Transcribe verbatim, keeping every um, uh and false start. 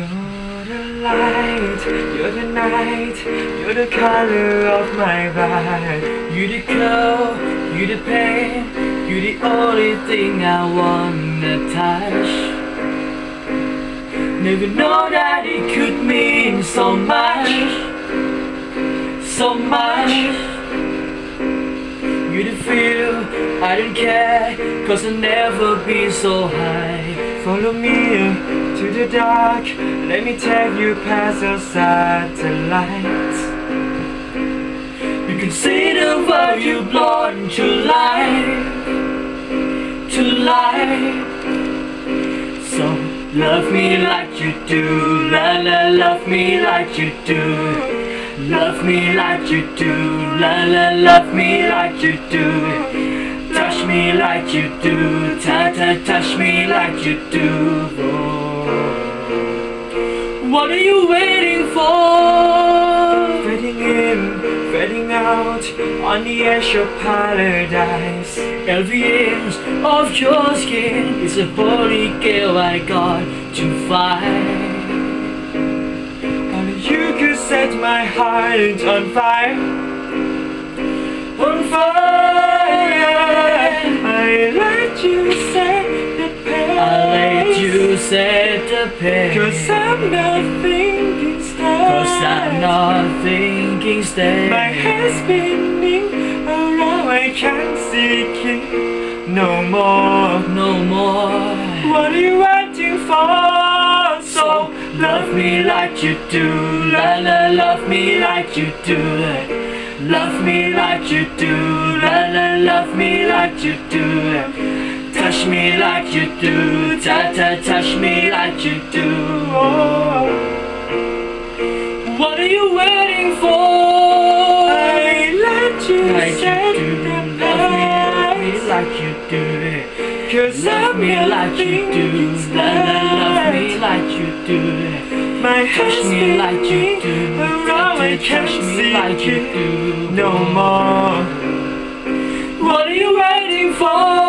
You're the light, you're the night, you're the color of my ride. You're the glow, you're the pain, you're the only thing I wanna touch. Never know that it could mean so much, so much. You're the feel, I don't care, 'cause I'll never be so high. Follow me to the dark, let me take you past the satellites. We can see the world you blow to life, to life. So love me like you do, la la. Love me like you do, love me like you do, la la. Love me like you do. Touch me like you do, ta ta. Touch me like you do. Oh. What are you waiting for? Fading in, fading out, on the edge of paradise. Every inch of your skin is a holy grail I got to find. Only you could set my heart on fire, on fire. I let you set the pace, I let you set the pace, 'cause I'm not thinking straight, 'cause I'm not thinking straight. My head's spinning around, I can't see it no more, no more. What are you waiting for? So love me like you do, la la. Love me like you do, love me like you do, la la. Love me like you do, touch me like you do, ta ta. Touch me like you do. Oh. What are you waiting for? I let you like set you do. The love me, love me like you do, 'cause love I'm me like you do, la la. Love me like you do. My touch me like you do, around I can't see like you do no more. What are you waiting for?